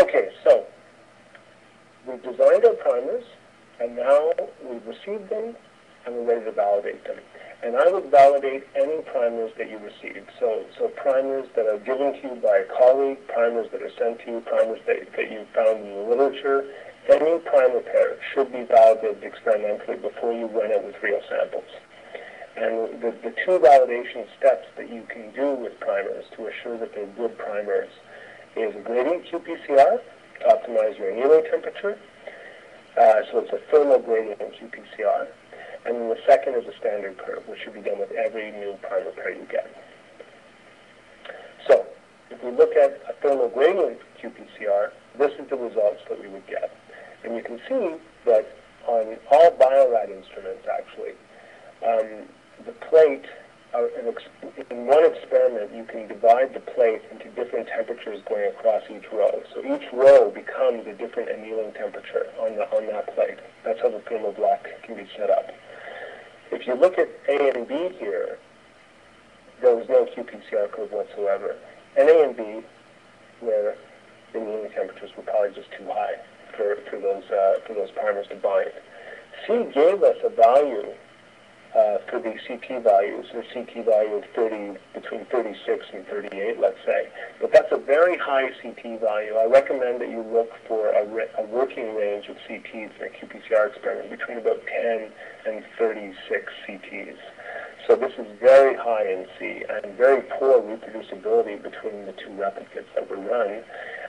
Okay, so we've designed our primers, and now we've received them, and we're ready to validate them. And I would validate any primers that you receive. So primers that are given to you by a colleague, primers that are sent to you, primers that you found in the literature, any primer pair should be validated experimentally before you run it with real samples. And the two validation steps that you can do with primers to assure that they're good primers is gradient qPCR to optimize your annealing temperature. So it's a thermal gradient qPCR. And then the second is a standard curve, which should be done with every new primer pair you get. So if we look at a thermal gradient qPCR, this is the results that we would get. And you can see that on all Bio-Rad instruments, actually, the plate, in one experiment, you can divide the plate into different temperatures going across each row. So each row becomes a different annealing temperature on that plate. That's how the thermal block can be set up. If you look at A and B here, there was no qPCR curve whatsoever. And A and B, where the annealing temperatures were probably just too high for those primers to bind. C gave us a value for the CT values, the CT value of between 36 and 38, let's say. But that's a very high CT value. I recommend that you look for a working range of CTs in a qPCR experiment between about 10 and 36 CTs. So this is very high in C and very poor reproducibility between the two replicates that were run.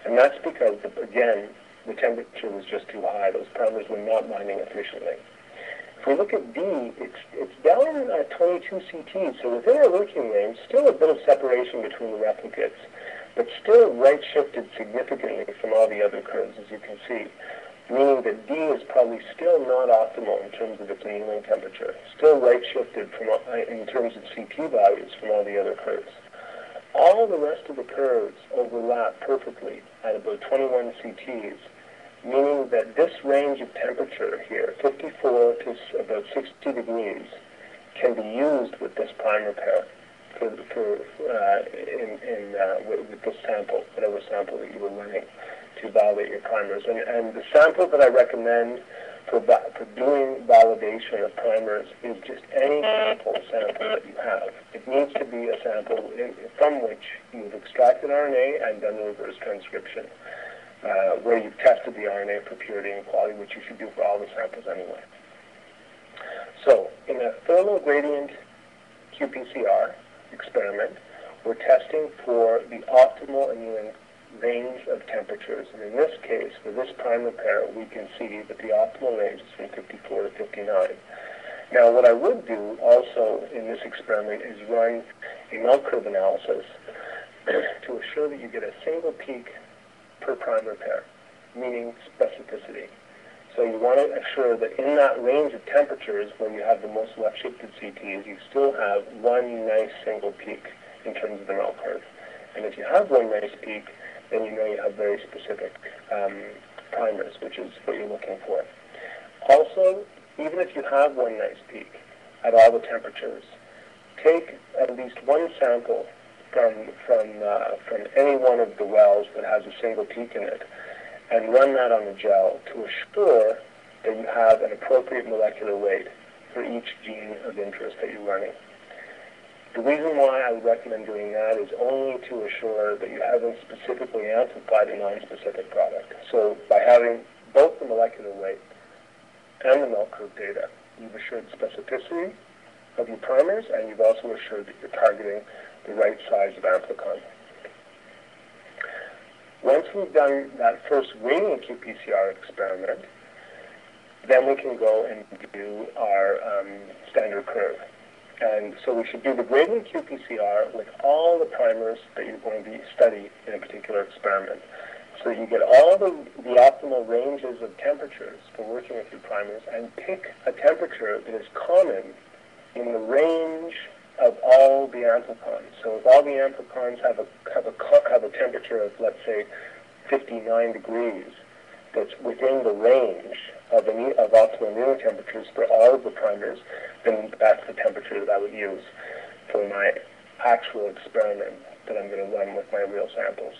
And that's because, again, the temperature was just too high. Those primers were not binding efficiently. If we look at D, it's down at 22 CTs, so within our working range, still a bit of separation between the replicates, but still right-shifted significantly from all the other curves, as you can see, meaning that D is probably still not optimal in terms of its annealing temperature, still right-shifted in terms of CT values from all the other curves. All the rest of the curves overlap perfectly at about 21 CTs, meaning that this range of temperature here, 54 to about 60 degrees, can be used with this primer pair with this sample, whatever sample that you were running, to validate your primers. And the sample that I recommend for doing validation of primers is just any sample that you have. It needs to be a sample from which you've extracted RNA and done reverse transcription, where you've tested the RNA for purity and quality, which you should do for all the samples anyway. So in a thermal gradient qPCR experiment, we're testing for the optimal annealing range of temperatures. And in this case, for this primer pair, we can see that the optimal range is from 54 to 59. Now, what I would do also in this experiment is run a melt curve analysis to assure that you get a single peak per primer pair, meaning specificity. So you want to assure that in that range of temperatures where you have the most left-shifted CTs, you still have one nice single peak in terms of the melt curve. And if you have one nice peak, then you know you have very specific primers, which is what you're looking for. Also, even if you have one nice peak at all the temperatures, take at least one sample from any one of the wells that has a single peak in it, and run that on the gel to assure that you have an appropriate molecular weight for each gene of interest that you're running. The reason why I would recommend doing that is only to assure that you haven't specifically amplified a non-specific product. So by having both the molecular weight and the melt curve data, you've assured specificity of your primers, and you've also assured that you're targeting the right size of amplicon. Once we've done that first gradient qPCR experiment, then we can go and do our standard curve. And so we should do the gradient qPCR with all the primers that you're going to study in a particular experiment. So you get all the optimal ranges of temperatures for working with your primers, and pick a temperature that is common in the range of all the amplicons. So if all the amplicons have a temperature of, let's say, 59 degrees, that's within the range of optimal annealing temperatures for all of the primers, then that's the temperature that I would use for my actual experiment that I'm going to run with my real samples.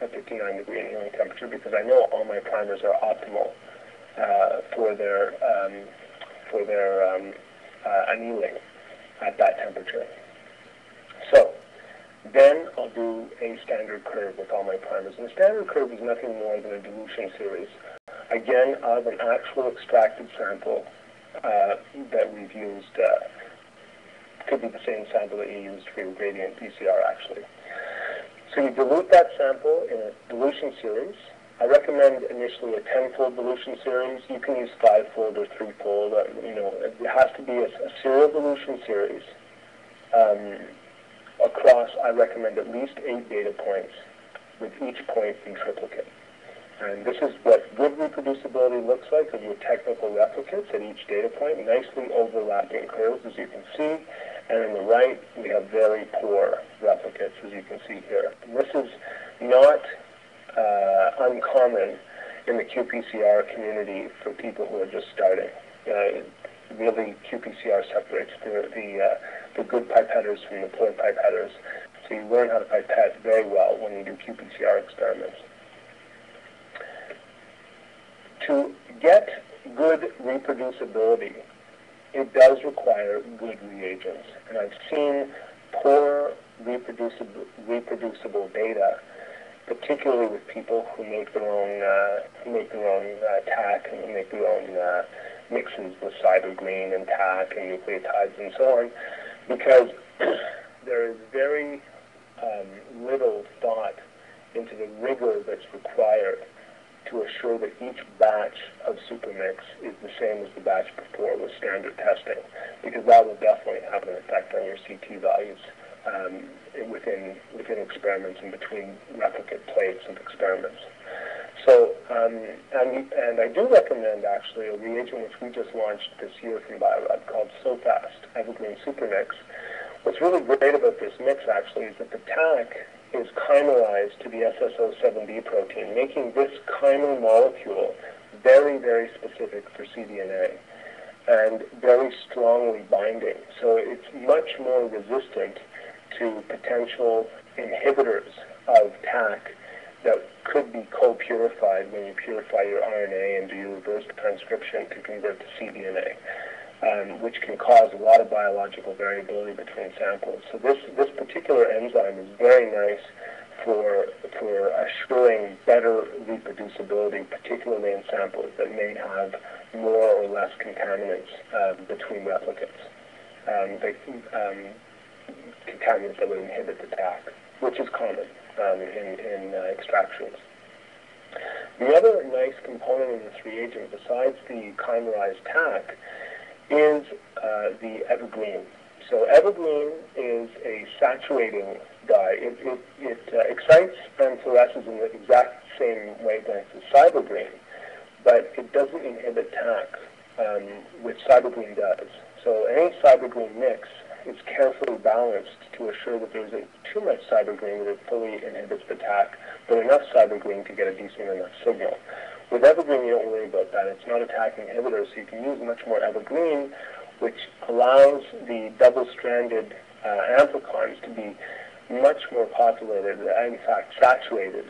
at 59-degree annealing temperature because I know all my primers are optimal for their annealing at that temperature. So then I'll do a standard curve with all my primers. And the standard curve is nothing more than a dilution series, again, of an actual extracted sample that we've used. Could be the same sample that you used for your gradient PCR, actually. So you dilute that sample in a dilution series. I recommend initially a 10-fold dilution series. You can use 5-fold or 3-fold. You know, it has to be a serial dilution series across. I recommend at least 8 data points, with each point in triplicate. And this is what good reproducibility looks like of your technical replicates at each data point, nicely overlapping curves, as you can see. And on the right, we have very poor replicates, as you can see here. And this is not uncommon in the qPCR community for people who are just starting. Really, qPCR separates the good pipetters from the poor pipetters. So you learn how to pipette very well when you do qPCR experiments. To get good reproducibility, it does require good reagents. And I've seen poor reproducible data, particularly with people who make their own Taq and make their own mixes with SYBR Green and Taq and nucleotides and so on, because there is very little thought into the rigor that's required to assure that each batch of supermix is the same as the batch before with standard testing, because that will definitely have an effect on your CT values within experiments and between replicate plates of experiments. So, and I do recommend actually a reagent which we just launched this year from Bio-Rad called SoFast, EvaGreen Supermix. What's really great about this mix actually is that the Taq is chimerized to the SSO7B protein, making this chimal molecule very, very specific for cDNA and very strongly binding. So it's much more resistant to potential inhibitors of Taq that could be co-purified when you purify your RNA and do your reverse transcription to convert to cDNA. Which can cause a lot of biological variability between samples. So this particular enzyme is very nice for assuring better reproducibility, particularly in samples that may have more or less contaminants between replicates, contaminants that would inhibit the Taq, which is common in extractions. The other nice component in this reagent, besides the chimerized Taq, is the EvaGreen. So EvaGreen is a saturating dye. It excites and fluoresces in the exact same wavelengths as SYBR Green, but it doesn't inhibit Taq, which SYBR Green does. So any SYBR Green mix is carefully balanced to assure that there isn't too much SYBR Green that it fully inhibits the Taq, but enough SYBR Green to get a decent enough signal. With EvaGreen, you don't worry about that. It's not a Taq inhibitor, so you can use much more EvaGreen, which allows the double-stranded amplicons to be much more populated, and in fact saturated,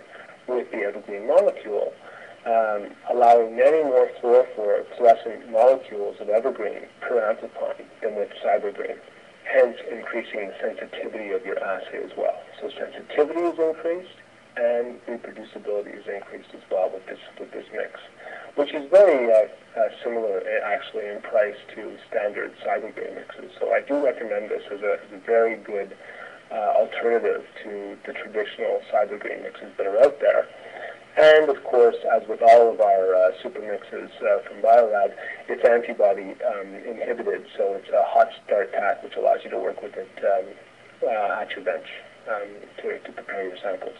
with the EvaGreen molecule, allowing many more fluorescent molecules of EvaGreen per amplicon than with SYBR Green, hence increasing the sensitivity of your assay as well. So sensitivity is increased, and reproducibility is increased as well with this mix, which is very similar actually in price to standard SYBR Green mixes. So I do recommend this as a very good alternative to the traditional SYBR Green mixes that are out there. And of course, as with all of our super mixes from Bio-Rad, it's antibody inhibited, so it's a hot start Taq, which allows you to work with it at your bench to prepare your samples.